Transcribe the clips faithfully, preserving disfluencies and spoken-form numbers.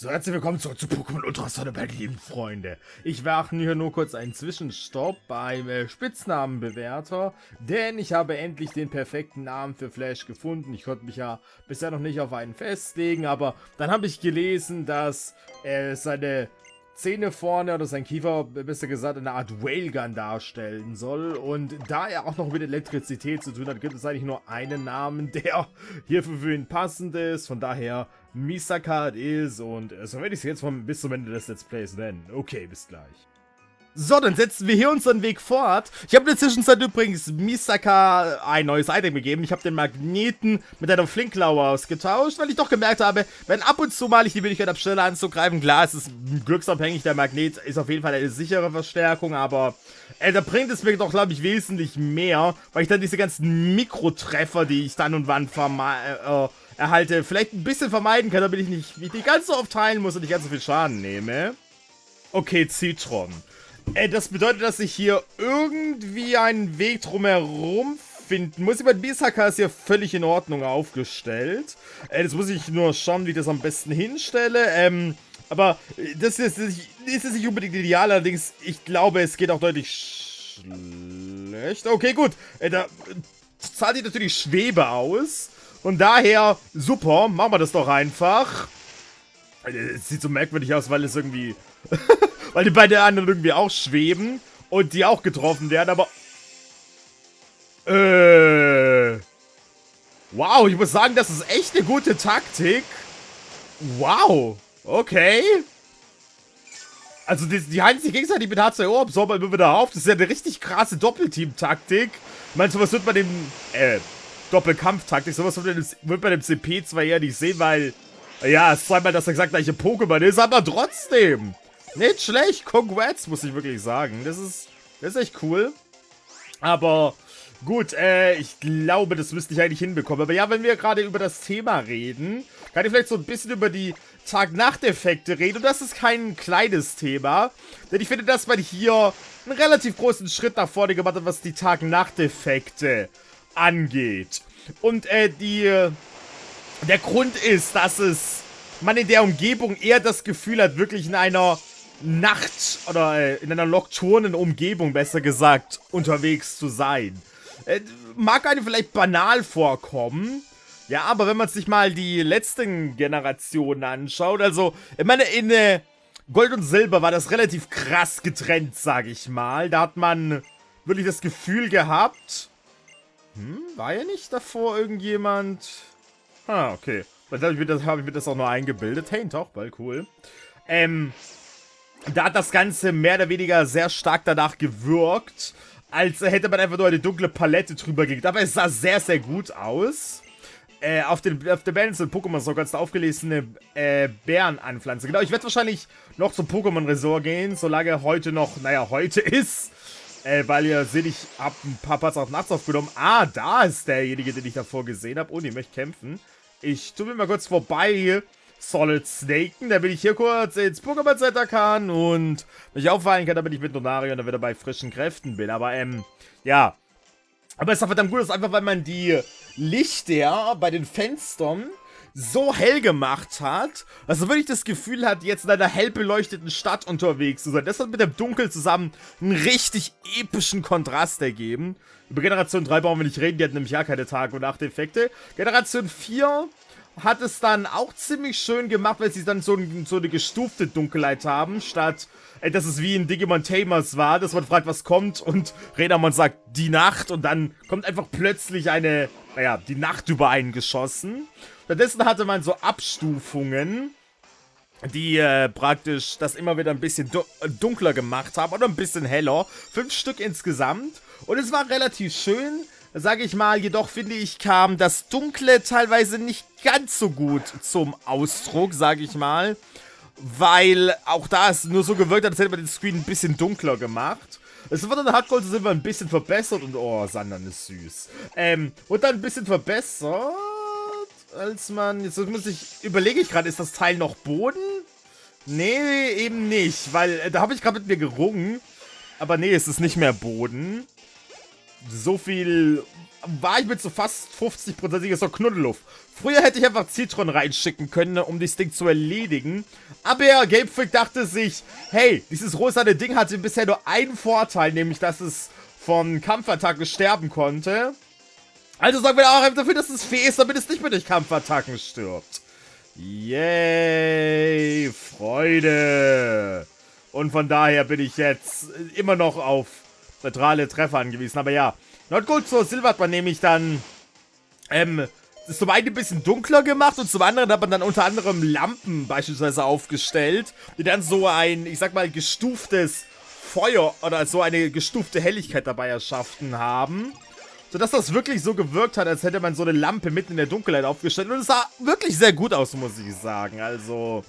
So, herzlich willkommen zurück zu Pokémon Ultra Sonne, meine lieben Freunde. Ich mache hier nur kurz einen Zwischenstopp beim äh, Spitznamenbewerter, denn ich habe endlich den perfekten Namen für Flash gefunden. Ich konnte mich ja bisher noch nicht auf einen festlegen, aber dann habe ich gelesen, dass äh, seine Zähne vorne oder sein Kiefer, besser gesagt, eine Art Whale Gun darstellen soll. Und da er auch noch mit Elektrizität zu tun hat, gibt es eigentlich nur einen Namen, der hierfür für ihn passend ist. Von daher Misaka ist, und so werde ich es jetzt vom, bis zum Ende des Let's Plays nennen. Okay, bis gleich. So, dann setzen wir hier unseren Weg fort. Ich habe in der Zwischenzeit übrigens Misaka ein neues Item gegeben. Ich habe den Magneten mit einem Flinklaue ausgetauscht, weil ich doch gemerkt habe, wenn ab und zu mal ich die Möglichkeit habe, schneller anzugreifen. Klar, es ist glücksabhängig, der Magnet ist auf jeden Fall eine sichere Verstärkung, aber äh, da bringt es mir doch, glaube ich, wesentlich mehr, weil ich dann diese ganzen Mikrotreffer, die ich dann und wann vermeide, äh, erhalte, vielleicht ein bisschen vermeiden kann, damit ich nicht ich die ganz so oft heilen muss und nicht ganz so viel Schaden nehme. Okay, Citron. Äh, das bedeutet, dass ich hier irgendwie einen Weg drumherum finden muss. Ich meine, Misaka ist hier völlig in Ordnung aufgestellt. Äh, jetzt muss ich nur schauen, wie ich das am besten hinstelle. Ähm, aber das ist, das ist nicht unbedingt ideal, allerdings, ich glaube, es geht auch deutlich schlecht. Okay, gut. Äh, da zahlt ihr natürlich Schwebe aus. Und daher, super, machen wir das doch einfach. Es sieht so merkwürdig aus, weil es irgendwie... weil die beiden anderen irgendwie auch schweben und die auch getroffen werden, aber... Äh... Wow, ich muss sagen, das ist echt eine gute Taktik. Wow, okay. Also die, die heilen sich gegenseitig mit H zwei O ab, sauber immer wieder auf. Das ist ja eine richtig krasse Doppelteam-Taktik. Meinst du, was wird man dem... Äh... Doppelkampftaktik, sowas wird bei dem C P zwei ja nicht sehen, weil, ja, es ist zweimal das exakt gleiche Pokémon ist, aber trotzdem, nicht schlecht, congrats, muss ich wirklich sagen, das ist, das ist echt cool, aber gut, äh, ich glaube, das müsste ich eigentlich hinbekommen, aber ja, wenn wir gerade über das Thema reden, kann ich vielleicht so ein bisschen über die Tag-Nacht-Effekte reden, und das ist kein kleines Thema, denn ich finde, dass man hier einen relativ großen Schritt nach vorne gemacht hat, was die Tag-Nacht-Effekte angeht. Und äh, die, der Grund ist, dass es man in der Umgebung eher das Gefühl hat, wirklich in einer Nacht oder äh, in einer nocturnen Umgebung, besser gesagt, unterwegs zu sein. Äh, mag einem vielleicht banal vorkommen, ja, aber wenn man sich mal die letzten Generationen anschaut, also, ich meine, in äh, Gold und Silber war das relativ krass getrennt, sage ich mal. Da hat man wirklich das Gefühl gehabt... Hm, war ja nicht davor irgendjemand? Ah, okay. Dann habe ich, hab ich mir das auch nur eingebildet. Hey, ein Tauchball, cool. Ähm, da hat das Ganze mehr oder weniger sehr stark danach gewirkt, als hätte man einfach nur eine dunkle Palette drüber gelegt. Aber es sah sehr, sehr gut aus. Äh, auf, den, auf der Balance in Pokémon Resort kannst du aufgelesene äh, Beeren anpflanzen. Genau, ich werde wahrscheinlich noch zum Pokémon Resort gehen, solange heute noch, naja, heute ist. Äh, weil ihr seht, ich hab ein paar Parts auch nachts aufgenommen. Ah, da ist derjenige, den ich davor gesehen habe. Oh, die möchte kämpfen. Ich tue mir mal kurz vorbei. Solid Snaken, damit ich hier kurz ins Pokémon Center kann und mich aufweilen kann, damit ich mit Donario dann wieder bei frischen Kräften bin. Aber, ähm, ja. Aber es ist verdammt gut, dass einfach, weil man die Lichter bei den Fenstern so hell gemacht hat, dass man wirklich das Gefühl hat, jetzt in einer hell beleuchteten Stadt unterwegs zu sein. Das hat mit dem Dunkel zusammen einen richtig epischen Kontrast ergeben. Über Generation drei brauchen wir nicht reden, die hat nämlich ja keine Tag- und Nachteffekte. Generation vier hat es dann auch ziemlich schön gemacht, weil sie dann so, so eine gestufte Dunkelheit haben, statt, dass es wie in Digimon Tamers war, dass man fragt, was kommt und Renamon sagt, die Nacht, und dann kommt einfach plötzlich eine, naja, die Nacht über einen geschossen. Stattdessen hatte man so Abstufungen, die äh, praktisch das immer wieder ein bisschen du dunkler gemacht haben oder ein bisschen heller. Fünf Stück insgesamt. Und es war relativ schön, sage ich mal. Jedoch finde ich, kam das Dunkle teilweise nicht ganz so gut zum Ausdruck, sage ich mal. Weil auch da es nur so gewirkt hat, als hätte man den Screen ein bisschen dunkler gemacht. Es wurde dann Hardcore sind wir ein bisschen verbessert und oh, Sandern ist süß. Ähm, und dann ein bisschen verbessert. Als man... Jetzt muss ich... Überlege ich gerade, ist das Teil noch Boden? Nee, eben nicht. Weil, da habe ich gerade mit mir gerungen. Aber nee, es ist nicht mehr Boden. so viel war ich mit so fast fünfzig prozentiges so Knuddeluff. Früher hätte ich einfach Citron reinschicken können, um das Ding zu erledigen. Aber ja, Gamefreak dachte sich, hey, dieses rosane Ding hatte bisher nur einen Vorteil, nämlich dass es von Kampfattacken sterben konnte. Also sorgen wir auch dafür, dass es Fee ist, damit es nicht mehr durch Kampfattacken stirbt. Yay, Freude. Und von daher bin ich jetzt immer noch auf neutrale Treffer angewiesen. Aber ja, not gut, so Silber hat man nämlich dann ähm, ist zum einen ein bisschen dunkler gemacht und zum anderen hat man dann unter anderem Lampen beispielsweise aufgestellt, die dann so ein, ich sag mal, gestuftes Feuer oder so eine gestufte Helligkeit dabei erschaffen haben. Sodass das wirklich so gewirkt hat, als hätte man so eine Lampe mitten in der Dunkelheit aufgestellt. Und es sah wirklich sehr gut aus, muss ich sagen. Also,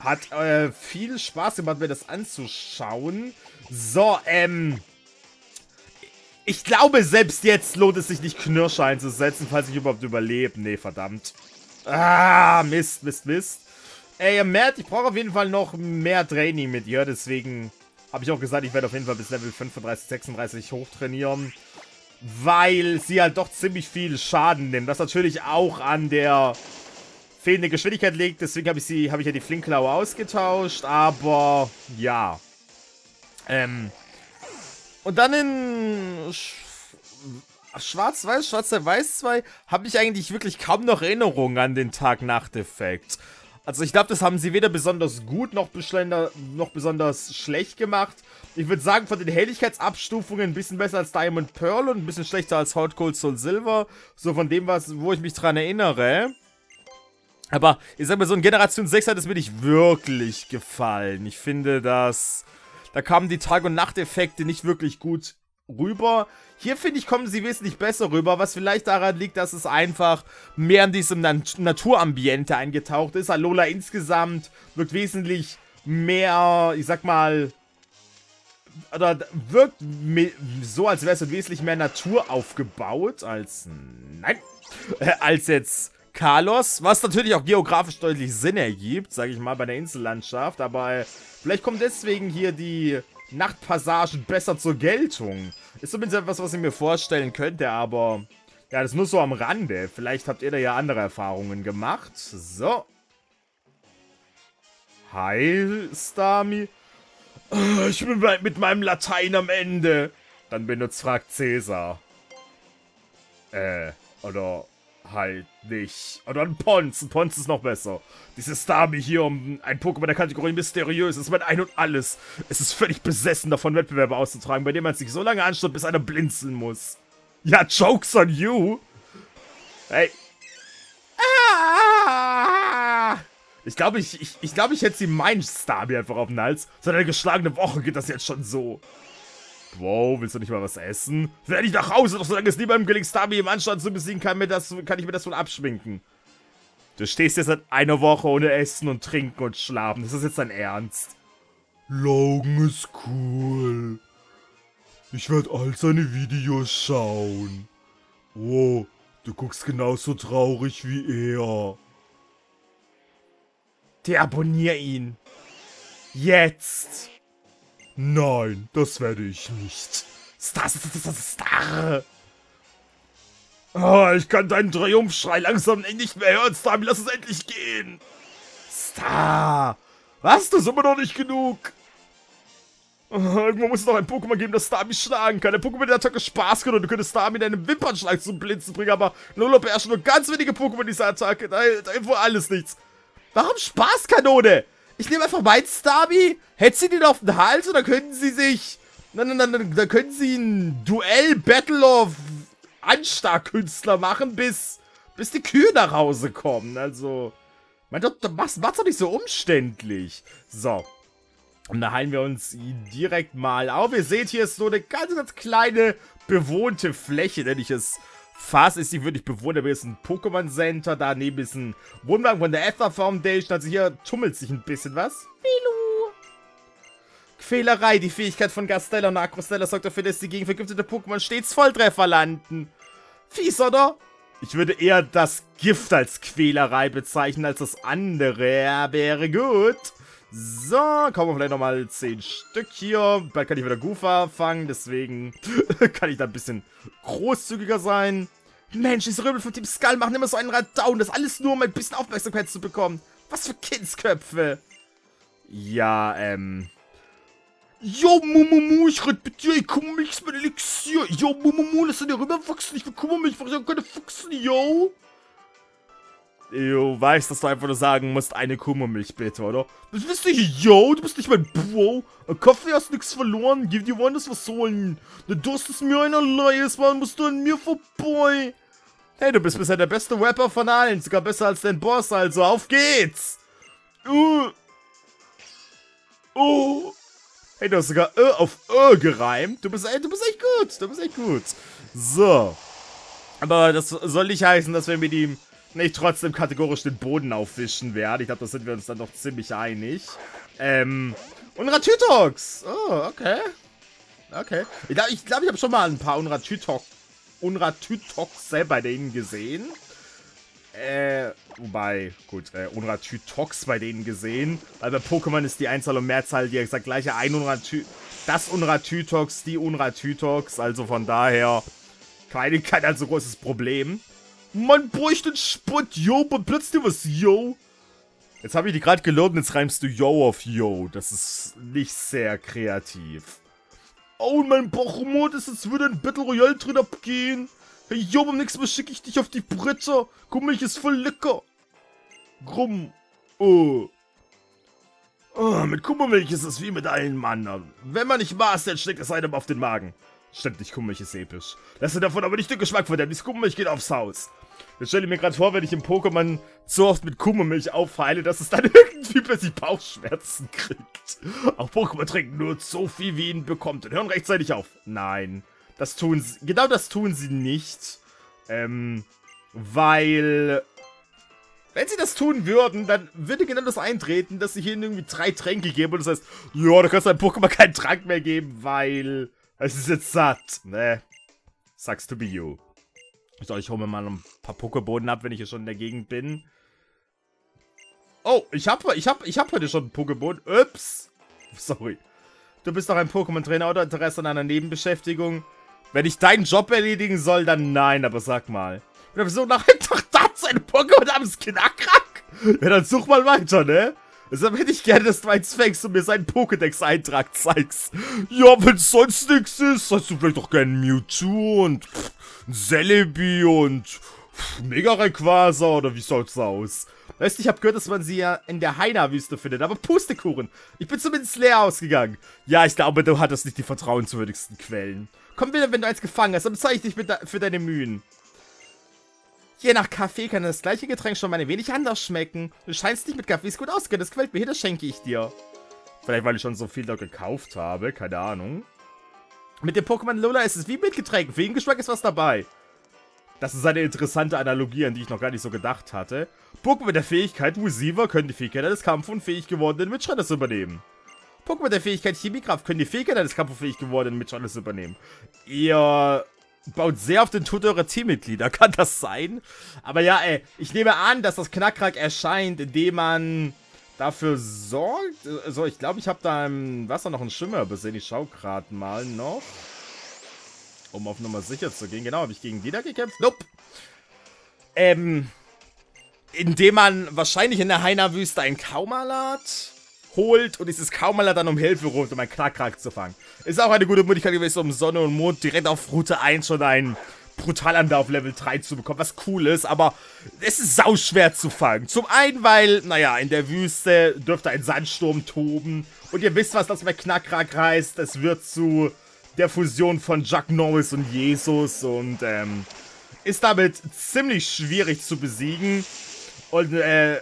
hat äh, viel Spaß gemacht, mir das anzuschauen. So, ähm... ich glaube, selbst jetzt lohnt es sich nicht, Knirsche einzusetzen, falls ich überhaupt überlebe. Nee, verdammt. Ah, Mist, Mist, Mist. Ey, ihr merkt, ich brauche auf jeden Fall noch mehr Training mit ihr. Deswegen habe ich auch gesagt, ich werde auf jeden Fall bis Level fünfunddreißig, sechsunddreißig hochtrainieren. Weil sie halt doch ziemlich viel Schaden nimmt, was natürlich auch an der fehlenden Geschwindigkeit liegt. Deswegen habe ich sie, habe ich ja die Flinklaue ausgetauscht, aber ja. Ähm. Und dann in Sch Schwarz-Weiß, Schwarz-Weiß zwei habe ich eigentlich wirklich kaum noch Erinnerungen an den Tag-Nacht-Effekt. Also ich glaube, das haben sie weder besonders gut noch, noch besonders schlecht gemacht. Ich würde sagen, von den Helligkeitsabstufungen ein bisschen besser als Diamond Pearl und ein bisschen schlechter als Hot Gold, Soul Silver. So von dem, was, wo ich mich dran erinnere. Aber ich sag mal, so in Generation sechs hat es mir nicht wirklich gefallen. Ich finde, dass da kamen die Tag- und Nachteffekte nicht wirklich gut rüber. Hier, finde ich, kommen sie wesentlich besser rüber, was vielleicht daran liegt, dass es einfach mehr in diesem Nat- Naturambiente eingetaucht ist. Alola insgesamt wirkt wesentlich mehr, ich sag mal, oder wirkt so, als wäre es wesentlich mehr Natur aufgebaut, als, nein, äh, als jetzt Kalos, was natürlich auch geografisch deutlich Sinn ergibt, sage ich mal, bei der Insellandschaft, aber äh, vielleicht kommt deswegen hier die Nachtpassagen besser zur Geltung. Ist zumindest etwas, was ich mir vorstellen könnte, aber ja, das nur so am Rande. Vielleicht habt ihr da ja andere Erfahrungen gemacht. So. Heil, Starmie. Ich bin mit meinem Latein am Ende. Dann benutzt Frag Cäsar. Äh, oder halt nicht. Oder ein Pons. Ein Pons ist noch besser. Dieses Starby hier, um ein Pokémon der Kategorie mysteriös, ist mein Ein und Alles. Es ist völlig besessen, davon Wettbewerbe auszutragen, bei dem man sich so lange anschaut, bis einer blinzeln muss. Ja, jokes on you. Hey. Ah! Ich glaube, ich, ich, ich, glaub, ich hätte sie meinen Starby einfach auf den Hals. Seit einer geschlagenen Woche geht das jetzt schon so. Wow, willst du nicht mal was essen? Werde ich nach Hause, doch solange es niemandem gelingt, Starby im Anstand zu besiegen, kann, mir das, kann ich mir das wohl abschminken. Du stehst jetzt seit einer Woche ohne Essen und Trinken und Schlafen. Das ist jetzt dein Ernst. Logan ist cool. Ich werde all seine Videos schauen. Wow, du guckst genauso traurig wie er. Deabonnier ihn. Jetzt. Nein, das werde ich nicht. Star, Star, Star. Oh, ich kann deinen Triumphschrei langsam nicht mehr hören, Starby. Lass uns endlich gehen. Star. Was? Das ist immer noch nicht genug. Oh, irgendwo muss es noch ein Pokémon geben, das Starby schlagen kann. Ein Pokémon mit der Attacke Spaßkanone. Du könntest Starby in einem Wimpernschlag zum Blitzen bringen, aber Lola beherrscht nur ganz wenige Pokémon dieser Attacke. Da hilft wohl alles nichts. Warum Spaßkanone? Ich nehme einfach meinen Starby, hetze ihn auf den Hals und dann können sie sich... Dann, dann, dann, dann können sie ein Duell Battle of Anstarkünstler machen, bis, bis die Kühe nach Hause kommen. Also, mein Gott, mach's doch nicht so umständlich. So, und da heilen wir uns direkt mal auf. Ihr seht, hier ist so eine ganz, ganz kleine bewohnte Fläche, nenne ich es. Fast ist die wirklich bewohnt, aber hier ist ein Pokémon Center, daneben ist ein Wohnwagen von der Ether Foundation, also hier tummelt sich ein bisschen was. Milu! Quälerei, die Fähigkeit von Gastella und Akrostella sorgt dafür, dass die gegen vergiftete Pokémon stets Volltreffer landen. Fies, oder? Ich würde eher das Gift als Quälerei bezeichnen, als das andere, wäre gut. So, kommen vielleicht nochmal zehn Stück hier. Bald kann ich wieder Goofer fangen, deswegen kann ich da ein bisschen großzügiger sein. Mensch, diese Röbel von Team Skull machen immer so einen Raddown. Das alles nur, um ein bisschen Aufmerksamkeit zu bekommen. Was für Kindsköpfe. Ja, ähm... Jo, Mumumu, ich rede mit dir, ich kümmere mich um mein Elixier. Jo, Mumumu, lass dir rüberwachsen, ich bekümmere mich, weil ich auch keine Fuchsen, yo. Jo, weißt, dass du einfach nur sagen musst, eine Kummermilch bitte, oder? Das bist nicht, yo, du bist nicht mein Bro. Ein Kaffee hast nix verloren, give dir one, das was holen. Du durstest mir einerlei, es war, musst du an mir vorbei. Hey, du bist bisher der beste Rapper von allen, sogar besser als dein Boss, also auf geht's. Uh. Oh. Hey, du hast sogar Ö auf Ö gereimt. Du bist, ey, du bist echt gut. Du bist echt gut. So. Aber das soll nicht heißen, dass wir mit ihm nicht trotzdem kategorisch den Boden aufwischen werden. Ich glaube, da sind wir uns dann doch ziemlich einig. Ähm. Unratütox. Oh, okay. Okay. Ich glaube, ich, glaub, ich habe schon mal ein paar Unratütox Unratütoxe bei denen gesehen. Äh, wobei, gut, äh, Unratütox bei denen gesehen. Weil bei Pokémon ist die Einzahl und Mehrzahl die exakt gleiche. Ein Unratü... Das Unratütox, die Unratütox. Also von daher keine, kein allzu großes Problem. Mann, bräuchte den Spott, yo, platzt dir was, yo. Jetzt habe ich die gerade gelogen, jetzt reimst du yo auf yo. Das ist nicht sehr kreativ. Oh, und mein Pokémon ist, als würde ein Battle Royale drin abgehen. Hey, yo, beim nächsten Mal schicke ich dich auf die Bretter. Guck mal, ich ist voll lecker. Grumm. Oh. Oh, mit Kummermilch ist es wie mit allen Mann. Wenn man nicht maß, dann schlägt es einem auf den Magen. Stimmt nicht, Kummermilch ist episch. Lass dir davon aber nicht den Geschmack verderben. Die Kummermilch geht aufs Haus. Jetzt stelle ich mir gerade vor, wenn ich im Pokémon so oft mit Kummermilch aufheile, dass es dann irgendwie plötzlich Bauchschmerzen kriegt. Auch Pokémon trinken nur so viel, wie ihn bekommt und hören rechtzeitig auf. Nein. Das tun sie, genau das tun sie nicht, ähm, weil, wenn sie das tun würden, dann würde genau das eintreten, dass sie hier irgendwie drei Tränke geben und das heißt, ja, du kannst deinem Pokémon keinen Trank mehr geben, weil es ist jetzt satt, ne, sucks to be you. Ich dachte, ich hole mir mal ein paar Pokebohnen ab, wenn ich hier schon in der Gegend bin. Oh, ich hab, ich hab, ich hab heute schon einen Pokebohnen, ups, sorry. Du bist doch ein Pokémon-Trainer oder Interesse an einer Nebenbeschäftigung? Wenn ich deinen Job erledigen soll, dann nein, aber sag mal. Wenn so nach Tag dazu ein Pokémon namens Knackkrack? Ja, dann such mal weiter, ne? Deshalb hätte ich gerne, dass du eins fängst und mir seinen Pokédex-Eintrag zeigst. Ja, wenn sonst nichts ist, hast du vielleicht doch gerne Mewtwo und Celebi und Mega-Rayquaza oder wie schaut's aus? Weißt du, ich habe gehört, dass man sie ja in der Haina-Wüste findet, aber Pustekuchen. Ich bin zumindest leer ausgegangen. Ja, ich glaube, du hattest nicht die vertrauenswürdigsten Quellen. Komm wieder, wenn du eins gefangen hast, dann bezahle ich dich mit für deine Mühen. Je nach Kaffee kann das gleiche Getränk schon mal ein wenig anders schmecken. Du scheinst dich mit Kaffees gut auskennen, das gefällt mir hier, das schenke ich dir. Vielleicht, weil ich schon so viel da gekauft habe, keine Ahnung. Mit dem Pokémon Lola ist es wie mit Getränken, für jeden Geschmack ist was dabei. Das ist eine interessante Analogie, an die ich noch gar nicht so gedacht hatte. Pokémon der Fähigkeit Receiver können die Fähigkeit eines kampfunfähig gewordenen Mitschreiters übernehmen. Pokémon der Fähigkeit Chemiekraft können die Fähigkeit eines kampfunfähig gewordenen Mitschreiters übernehmen. Ihr baut sehr auf den Tod eurer Teammitglieder, kann das sein? Aber ja, ey, ich nehme an, dass das Knackkrack erscheint, indem man dafür sorgt. So, also ich glaube, ich habe da im Wasser noch einen Schimmer übersehen. Ich schau gerade mal noch. Um auf Nummer sicher zu gehen. Genau, habe ich gegen die da gekämpft? Nope. Ähm, indem man wahrscheinlich in der Haina-Wüste ein Kaumalat holt und dieses Kaumalat dann um Hilfe ruft, um einen Knackkrack zu fangen. Ist auch eine gute Möglichkeit gewesen, um Sonne und Mond direkt auf Route eins schon einen Brutalander auf Level drei zu bekommen, was cool ist, aber es ist sauschwer zu fangen. Zum einen, weil, naja, in der Wüste dürfte ein Sandsturm toben und ihr wisst, was das bei Knackkrack heißt. Es wird zu der Fusion von Chuck Norris und Jesus und ähm, ist damit ziemlich schwierig zu besiegen und äh,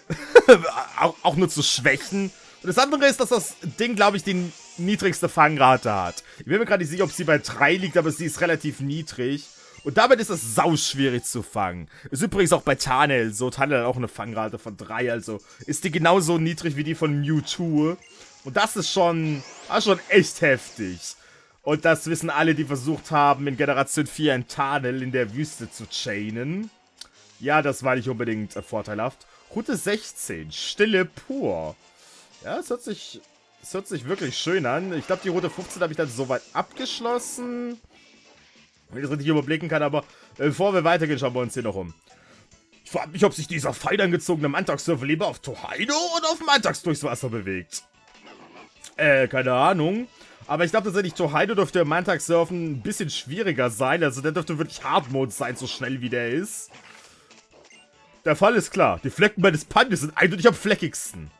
auch, auch nur zu schwächen. Und das andere ist, dass das Ding, glaube ich, die niedrigste Fangrate hat. Ich bin mir gerade nicht sicher, ob sie bei drei liegt, aber sie ist relativ niedrig. Und damit ist es sauschwierig zu fangen. Ist übrigens auch bei Tarnel so. Tarnel hat auch eine Fangrate von drei, also ist die genauso niedrig wie die von Mewtwo. Und das ist schon, ah, schon echt heftig. Und das wissen alle, die versucht haben, in Generation vier ein Tarnel in der Wüste zu chainen. Ja, das war nicht unbedingt äh, vorteilhaft. Route sechzehn, Stille pur. Ja, es hört sich, es hört sich wirklich schön an. Ich glaube, die Route fünfzehn habe ich dann soweit abgeschlossen. Wenn ich das richtig überblicken kann, aber bevor wir weitergehen, schauen wir uns hier noch um. Ich frage mich, ob sich dieser feilangezogene Mantax-Surfer lieber auf Tohido oder auf Mantax durchs Wasser bewegt. Äh, keine Ahnung. Aber ich glaube tatsächlich, Tohido dürfte im Mantax-Surfen ein bisschen schwieriger sein. Also der dürfte wirklich Hardmode sein, so schnell wie der ist. Der Fall ist klar. Die Flecken meines Pandy sind eindeutig am fleckigsten.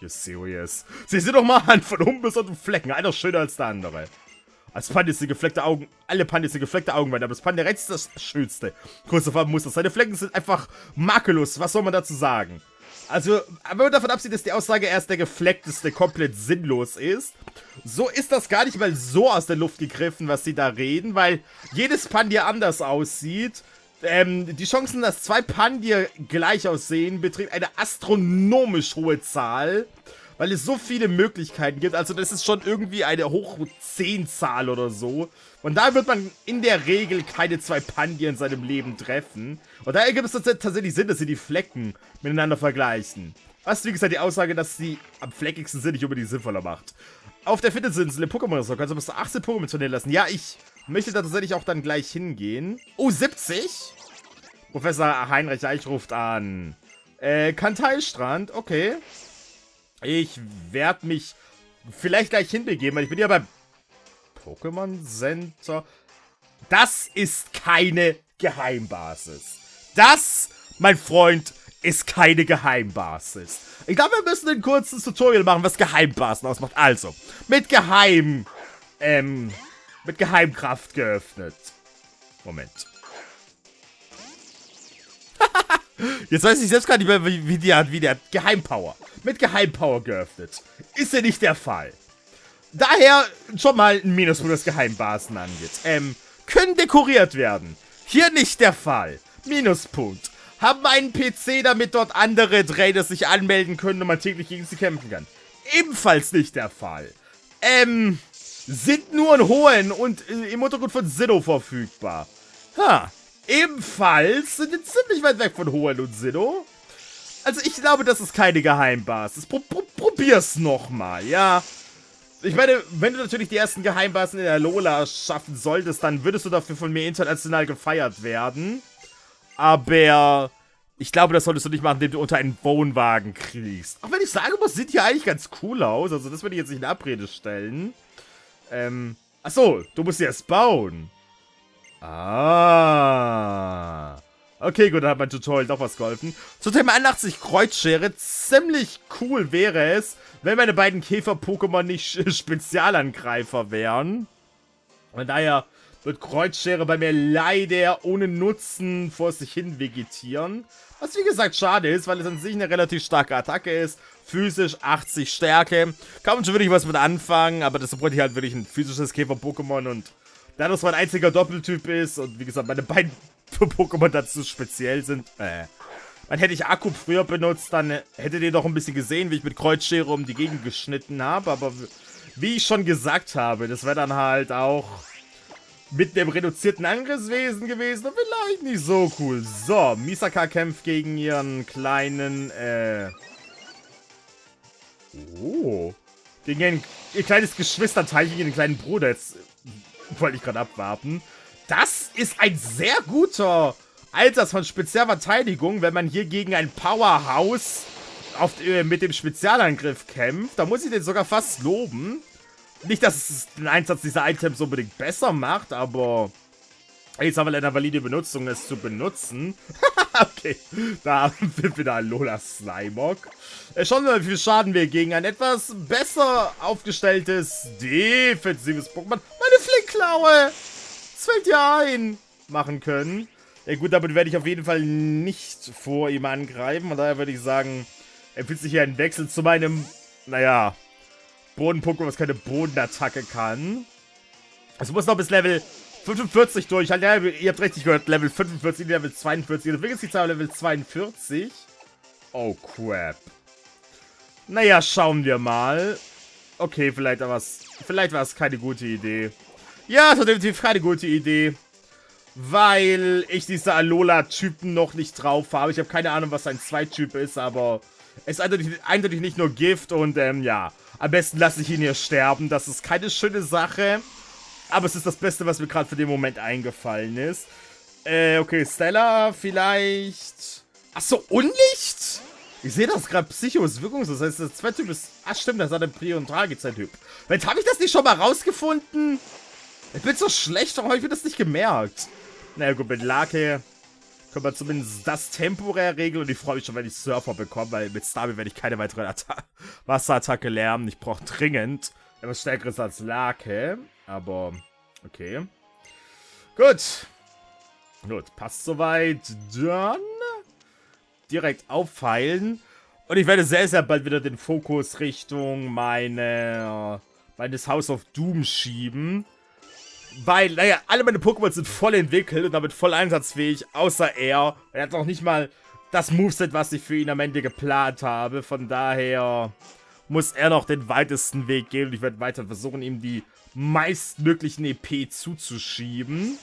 You're serious. Sie sind doch mal an von unbesonnten Flecken. Einer schöner als der andere. Als Pandy ist die gefleckte Augen... Alle Pandy ist die gefleckte Augenweide, aber das Pandy rechts ist das Schönste. Kurz auf ein Muster. Seine Flecken sind einfach makellos. Was soll man dazu sagen? Also, wenn man davon absieht, dass die Aussage erst der gefleckteste komplett sinnlos ist, so ist das gar nicht mal so aus der Luft gegriffen, was sie da reden, weil jedes Pandier anders aussieht. Ähm, die Chancen, dass zwei Pandier gleich aussehen, beträgt eine astronomisch hohe Zahl, weil es so viele Möglichkeiten gibt. Also das ist schon irgendwie eine hoch zehn Zahl oder so. Und da wird man in der Regel keine zwei Pandier in seinem Leben treffen. Und daher gibt es tatsächlich Sinn, dass sie die Flecken miteinander vergleichen. Was, wie gesagt, die Aussage, dass sie am fleckigsten sind, nicht unbedingt sinnvoller macht. Auf der Fitnessinsel im Pokémon-Resort kannst du bis zu achtzehn Pokémon trainieren lassen. Ja, ich möchte da tatsächlich auch dann gleich hingehen. Oh, siebzig? Professor Heinrich Eich ruft an. Äh, Kantai-Strand, okay. Ich werde mich vielleicht gleich hinbegeben, weil ich bin ja beim Pokémon Center. Das ist keine Geheimbasis. Das, mein Freund, ist keine Geheimbasis. Ich glaube, wir müssen ein kurzes Tutorial machen, was Geheimbasen ausmacht. Also, mit Geheim... Ähm... mit Geheimkraft geöffnet. Moment. Jetzt weiß ich selbst gar nicht mehr, wie der, wie der Geheimpower. Mit Geheimpower geöffnet. Ist ja nicht der Fall. Daher schon mal ein Minuspunkt, was Geheimbasen angeht. Ähm, können dekoriert werden. Hier nicht der Fall. Minuspunkt. Haben einen P C, damit dort andere Trainer sich anmelden können und man täglich gegen sie kämpfen kann. Ebenfalls nicht der Fall. Ähm, sind nur in Hohen und im Untergrund von Sinnoh verfügbar. Ha. Ebenfalls sind wir ziemlich weit weg von Hohen und Sinnoh. Also ich glaube, das ist keine Geheimbasis. Pro pro probier's nochmal, ja. Ich meine, wenn du natürlich die ersten Geheimbasen in der Alola schaffen solltest, dann würdest du dafür von mir international gefeiert werden. Aber ich glaube, das solltest du nicht machen, indem du unter einen Wohnwagen kriegst. Auch wenn ich sage, das sieht hier eigentlich ganz cool aus. Also das würde ich jetzt nicht in Abrede stellen. Ähm, achso, du musst sie erst bauen. Ah. Okay, gut, da hat mein Tutorial doch was geholfen. Zum Thema einundachtzig Kreuzschere. Ziemlich cool wäre es, wenn meine beiden Käfer-Pokémon nicht Spezialangreifer wären. Von daher wird Kreuzschere bei mir leider ohne Nutzen vor sich hin vegetieren. Was wie gesagt schade ist, weil es an sich eine relativ starke Attacke ist. Physisch achtzig Stärke. Kann man schon wirklich was mit anfangen, aber das bräuchte ich halt wirklich ein physisches Käfer-Pokémon. Und da das mein einziger Doppeltyp ist und wie gesagt meine beiden für Pokémon dazu speziell sind. Äh. Man hätte ich Akku früher benutzt, dann hättet ihr doch ein bisschen gesehen, wie ich mit Kreuzschere um die Gegend geschnitten habe. Aber wie ich schon gesagt habe, das wäre dann halt auch mit dem reduzierten Angriffswesen gewesen und vielleicht nicht so cool. So, Misaka kämpft gegen ihren kleinen, äh... Oh. Gegen ihren, ihr kleines Geschwisterteilchen, gegen den kleinen Bruder. Jetzt wollte ich gerade abwarten. Das ist ein sehr guter Einsatz von Spezialverteidigung, wenn man hier gegen ein Powerhouse auf, äh, mit dem Spezialangriff kämpft. Da muss ich den sogar fast loben. Nicht, dass es den Einsatz dieser Items unbedingt besser macht, aber jetzt haben wir eine valide Benutzung, es zu benutzen. Okay, da haben wir wieder Alola Slimog. Äh, schauen wir mal, wie viel Schaden wir gegen ein etwas besser aufgestelltes defensives Pokémon. Meine Flinklaue! Es fällt ja ein, machen können. Ja gut, damit werde ich auf jeden Fall nicht vor ihm angreifen. Und daher würde ich sagen, empfiehlt sich hier ein Wechsel zu meinem, naja, Boden-Pokémon, was keine Bodenattacke kann. Es muss noch bis Level fünfundvierzig durch. Ja, ihr habt richtig gehört, Level fünfundvierzig, Level zweiundvierzig. Deswegen ist die Zahl Level zweiundvierzig. Oh, crap. Naja, schauen wir mal. Okay, vielleicht war es, vielleicht war es keine gute Idee. Ja, das war definitiv keine gute Idee, weil ich diese Alola-Typen noch nicht drauf habe. Ich habe keine Ahnung, was ein Zwei-Typ ist, aber ist eindeutig, eindeutig nicht nur Gift und ähm, ja, am besten lasse ich ihn hier sterben. Das ist keine schöne Sache, aber es ist das Beste, was mir gerade für den Moment eingefallen ist. Äh, okay, Stella vielleicht... Achso, Unlicht? Ich sehe das gerade, Psycho ist wirkungslos. Das heißt, das zweite Typ ist... Ach stimmt, das hat ein Prior- und Tragezeit-Typ. Wait, habe ich das nicht schon mal rausgefunden? Ich bin so schlecht, warum habe ich mir das nicht gemerkt? Na gut, mit Lake können wir zumindest das temporär regeln. Und ich freue mich schon, wenn ich Surfer bekomme, weil mit Starby werde ich keine weiteren Atta Wasserattacke lernen. Ich brauche dringend etwas Stärkeres als Lake. Aber, okay. Gut. Gut, passt soweit. Dann direkt auffeilen. Und ich werde sehr, sehr bald wieder den Fokus Richtung meine, meines House of Doom schieben. Weil, naja, alle meine Pokémon sind voll entwickelt und damit voll einsatzfähig, außer er. Er hat noch nicht mal das Moveset, was ich für ihn am Ende geplant habe. Von daher muss er noch den weitesten Weg gehen. Und ich werde weiter versuchen, ihm die meistmöglichen E P zuzuschieben.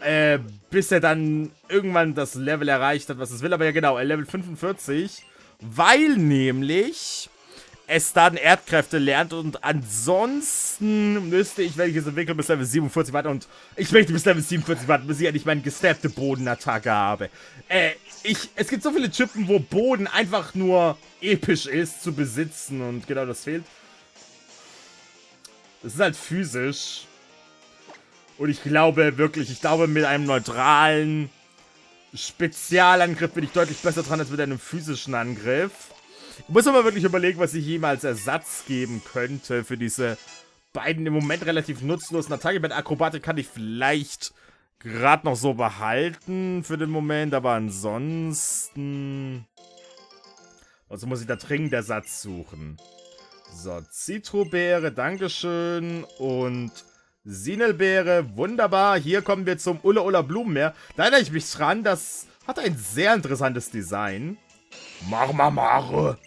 Äh, bis er dann irgendwann das Level erreicht hat, was es will. Aber ja genau, er Level fünfundvierzig. Weil nämlich... es dann Erdkräfte lernt und ansonsten müsste ich, wenn ich es entwickle, bis Level siebenundvierzig warten und ich möchte bis Level siebenundvierzig warten, bis ich endlich meine gestappte Bodenattacke habe. Äh, ich, es gibt so viele Chippen, wo Boden einfach nur episch ist zu besitzen und genau das fehlt. Das ist halt physisch. Und ich glaube wirklich, ich glaube mit einem neutralen Spezialangriff bin ich deutlich besser dran als mit einem physischen Angriff. Ich muss aber wirklich überlegen, was ich ihm als Ersatz geben könnte für diese beiden im Moment relativ nutzlosen Attacken. Mit Akrobatik kann ich vielleicht gerade noch so behalten für den Moment, aber ansonsten... Also muss ich da dringend Ersatz suchen. So, Zitrobeere, dankeschön und Sinelbeere, wunderbar. Hier kommen wir zum Ula-Ula-Blumenmeer. Da erinnere ich mich dran, das hat ein sehr interessantes Design. Marmamare.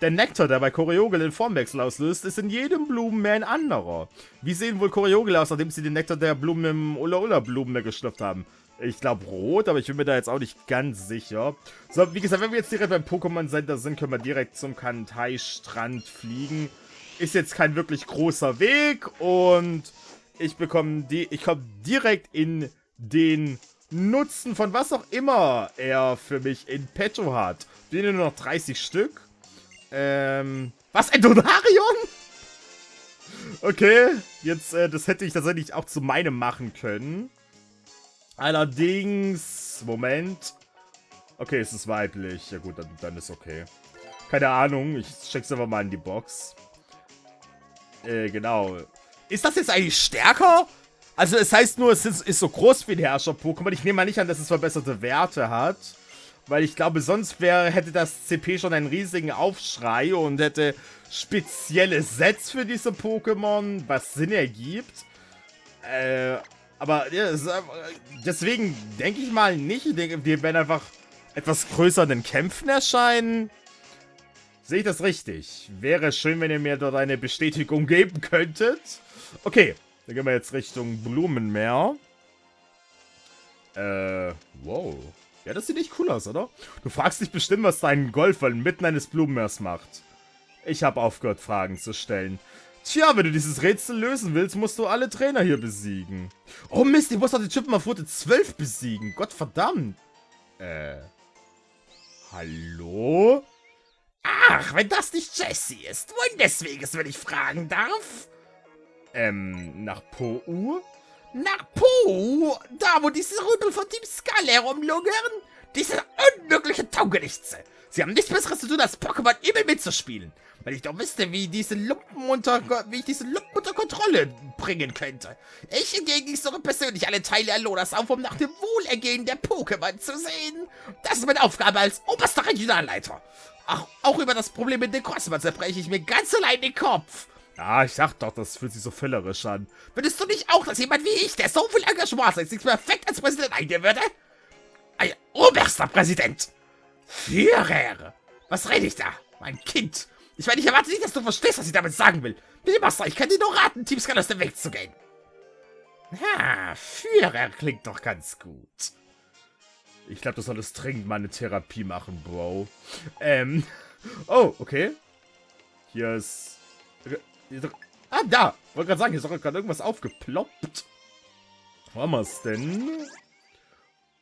Der Nektar, der bei Koriogel den Formwechsel auslöst, ist in jedem Blumenmeer ein anderer. Wie sehen wohl Koriogel aus, nachdem sie den Nektar der Blumen im Ula-Ula-Blumenmeer geschlürft haben? Ich glaube rot, aber ich bin mir da jetzt auch nicht ganz sicher. So, wie gesagt, wenn wir jetzt direkt beim Pokémon Center sind, können wir direkt zum Kantai-Strand fliegen. Ist jetzt kein wirklich großer Weg und ich bekomme die. Ich komme direkt in den Nutzen von was auch immer er für mich in petto hat. Wir nehmen nur noch dreißig Stück. Ähm, was? Ein Donarion? Okay, jetzt, äh, das hätte ich tatsächlich auch zu meinem machen können. Allerdings, Moment. Okay, es ist weiblich. Ja gut, dann, dann ist okay. Keine Ahnung, ich check's einfach mal in die Box. Äh, genau. Ist das jetzt eigentlich stärker? Also es heißt nur, es ist, ist so groß wie ein Herrscher-Pokémon. Ich nehme mal nicht an, dass es verbesserte Werte hat. Weil ich glaube, sonst wär, hätte das C P schon einen riesigen Aufschrei und hätte spezielle Sets für diese Pokémon, was Sinn ergibt. Äh, aber ja, deswegen denke ich mal nicht. Ich denke, die werden einfach etwas größer in den Kämpfen erscheinen. Sehe ich das richtig? Wäre schön, wenn ihr mir dort eine Bestätigung geben könntet. Okay. Dann gehen wir jetzt Richtung Blumenmeer. Äh, wow. Ja, das sieht echt cool aus, oder? Du fragst dich bestimmt, was dein Golfball mitten eines Blumenmeers macht. Ich habe aufgehört, Fragen zu stellen. Tja, wenn du dieses Rätsel lösen willst, musst du alle Trainer hier besiegen. Oh Mist, ich muss doch die Chippen auf Route zwölf besiegen. Gottverdammt. Äh. Hallo? Ach, wenn das nicht Jessie ist. Wohin deswegen ist, wenn ich fragen darf? Ähm, nach Po'u? Nach Po'u? Da, wo diese Rudel von Team Skull herumlungern? Diese unmöglichen Taugenichtse! Sie haben nichts Besseres zu tun, als Pokémon übel mitzuspielen. Wenn ich doch wüsste, wie, diese Lumpen unter, wie ich diese Lumpen unter Kontrolle bringen könnte. Ich hingegen suche persönlich alle Teile Alolas auf, um nach dem Wohlergehen der Pokémon zu sehen. Das ist meine Aufgabe als oberster Regionalleiter. Ach, auch über das Problem mit den Crossmann zerbreche ich mir ganz allein den Kopf. Ah, ich sag doch, das fühlt sich so fällerisch an. Würdest du nicht auch, dass jemand wie ich, der so viel Engagement hat, sich perfekt als Präsident eingehen würde? Ein oberster Präsident! Führer! Was rede ich da? Mein Kind! Ich meine, ich erwarte nicht, dass du verstehst, was ich damit sagen will. Bitte, Master, ich kann dir nur raten, Team Skull aus dem Weg zu gehen. Ha, Führer klingt doch ganz gut. Ich glaube, du solltest dringend mal eine Therapie machen, Bro. Ähm. Oh, okay. Hier ist... Hier ist ah, da! Wollte gerade sagen, hier ist doch gerade irgendwas aufgeploppt. Wo haben wir es denn?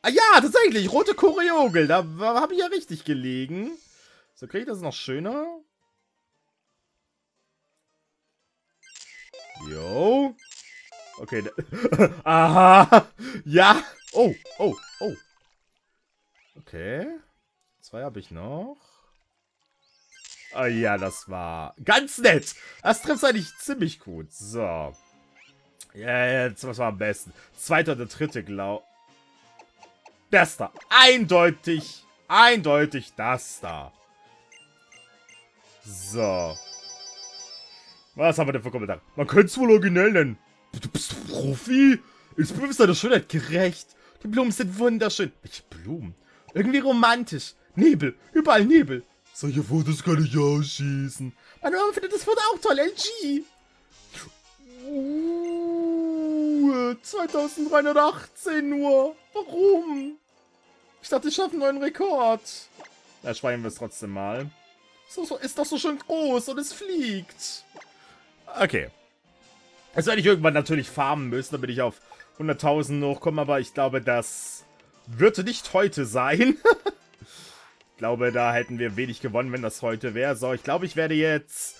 Ah ja, tatsächlich! Rote Koriogel! Da habe ich ja richtig gelegen. So, kriege ich das noch schöner? Jo. Okay. Aha! Ja! Oh, oh, oh. Okay. Zwei habe ich noch. Ah ja, das war ganz nett. Das trifft eigentlich ziemlich gut. So. Ja, jetzt was war am besten? Zweiter oder dritte, glaube ich. Das da. Eindeutig. Eindeutig das da. So. Was haben wir denn für Kommentare? Man könnte es wohl originell nennen. Du bist Profi. Ist bewusst deiner Schönheit gerecht. Die Blumen sind wunderschön. Welche Blumen? Irgendwie romantisch. Nebel. Überall Nebel. Solche Fotos kann ich ausschießen. Meine Mama findet das Foto auch toll. L G. Uh, zweitausenddreihundertachtzehn Uhr. Warum? Ich dachte, ich schaffe einen neuen Rekord. Da schweigen wir es trotzdem mal. So, so, ist doch so schön groß und es fliegt. Okay. Jetzt werde ich irgendwann natürlich farmen müssen, damit ich auf hunderttausend hochkomme. Aber ich glaube, das würde nicht heute sein. Ich glaube, da hätten wir wenig gewonnen, wenn das heute wäre. So, ich glaube, ich werde jetzt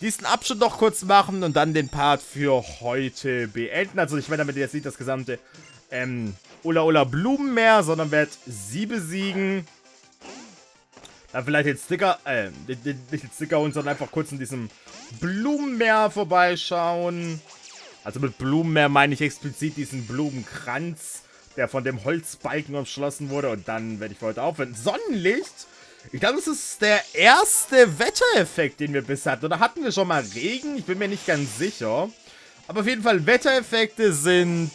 diesen Abschnitt noch kurz machen und dann den Part für heute beenden. Also ich meine damit jetzt nicht das gesamte ähm, Ula-Ula-Blumenmeer, sondern werde sie besiegen. Dann vielleicht den Sticker, äh, nicht den Sticker holen, sondern einfach kurz in diesem Blumenmeer vorbeischauen. Also mit Blumenmeer meine ich explizit diesen Blumenkranz, der von dem Holzbalken umschlossen wurde. Und dann werde ich für heute aufwenden. Sonnenlicht? Ich glaube, das ist der erste Wettereffekt, den wir bis hatten. Oder hatten wir schon mal Regen? Ich bin mir nicht ganz sicher. Aber auf jeden Fall, Wettereffekte sind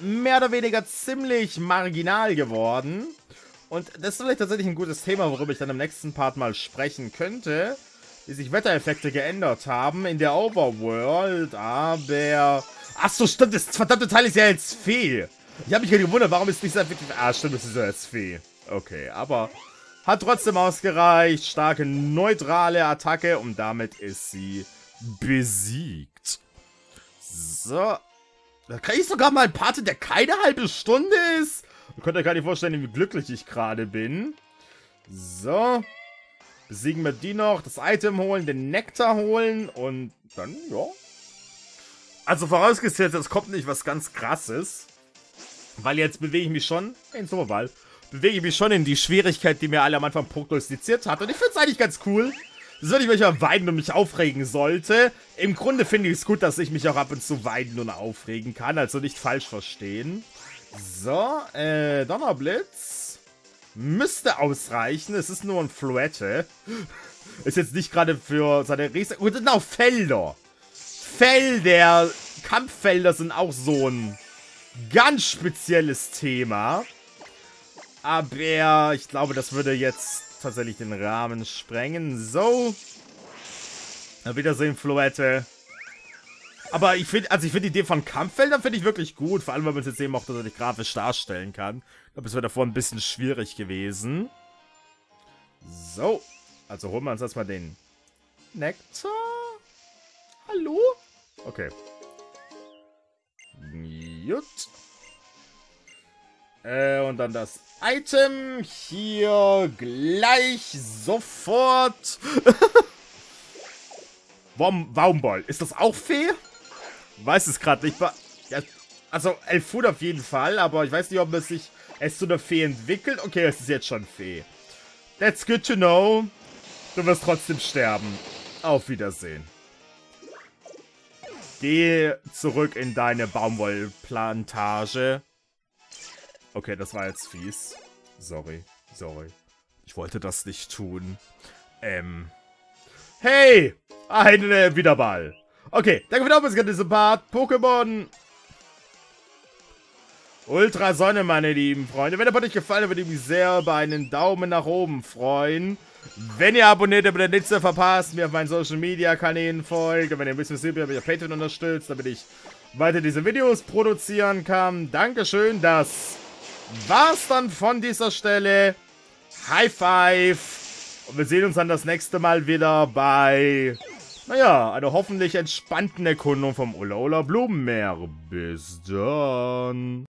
mehr oder weniger ziemlich marginal geworden. Und das ist vielleicht tatsächlich ein gutes Thema, worüber ich dann im nächsten Part mal sprechen könnte. Wie sich Wettereffekte geändert haben in der Overworld. Aber... Achso, stimmt, das verdammte Teil ist ja als Fee. Ich habe mich ja gewundert, warum ist nicht so effektiv. Ah, stimmt, das ist ja als Fee. Okay, aber hat trotzdem ausgereicht. Starke, neutrale Attacke und damit ist sie besiegt. So. Da kriege ich sogar mal einen Part, der keine halbe Stunde ist. Ihr könnt euch gar nicht vorstellen, wie glücklich ich gerade bin. So. Besiegen wir die noch. Das Item holen, den Nektar holen und dann, ja. Also vorausgesetzt, es kommt nicht was ganz Krasses. Weil jetzt bewege ich mich schon, in Superball, bewege ich mich schon in die Schwierigkeit, die mir alle am Anfang prognostiziert hat. Und ich finde es eigentlich ganz cool. Das würde ich mich mal weinen und mich aufregen sollte. Im Grunde finde ich es gut, dass ich mich auch ab und zu weinen und aufregen kann. Also nicht falsch verstehen. So, äh, Donnerblitz. Müsste ausreichen. Es ist nur ein Fluette. Ist jetzt nicht gerade für seine Riesen... Und genau, Felder. Felder, Kampffelder sind auch so ein ganz spezielles Thema. Aber ich glaube, das würde jetzt tatsächlich den Rahmen sprengen. So. Na, wiedersehen, Floette. Aber ich finde, also ich finde die Idee von Kampffeldern finde ich wirklich gut. Vor allem, weil man es jetzt eben auch tatsächlich grafisch darstellen kann. Ich glaube, es wäre davor ein bisschen schwierig gewesen. So. Also holen wir uns erstmal den Nektar. Hallo? Okay. Gut. Äh, und dann das Item hier gleich sofort. Baumball. Ist das auch Fee? Weiß es gerade nicht. Ja, also Elfun auf jeden Fall, aber ich weiß nicht, ob es sich es zu einer Fee entwickelt. Okay, es ist jetzt schon Fee. That's good to know. Du wirst trotzdem sterben. Auf Wiedersehen. Geh zurück in deine Baumwollplantage. Okay, das war jetzt fies. Sorry, sorry. Ich wollte das nicht tun. Ähm. Hey! Ein Wiederball. Okay, danke für den Aufmerksamkeit in diesem Part. Pokémon Ultra Sonne, meine lieben Freunde. Wenn der Part euch gefallen hat, würde ich mich sehr über einen Daumen nach oben freuen. Wenn ihr abonniert, damit ihr nichts mehr verpasst, mir auf meinen Social Media Kanälen folgt. Und wenn ihr ein bisschen Silber mich auf Patreon unterstützt, damit ich weiter diese Videos produzieren kann. Dankeschön, das war's dann von dieser Stelle. High Five. Und wir sehen uns dann das nächste Mal wieder bei, naja, einer hoffentlich entspannten Erkundung vom Ula-Ula-Blumenmeer. Bis dann.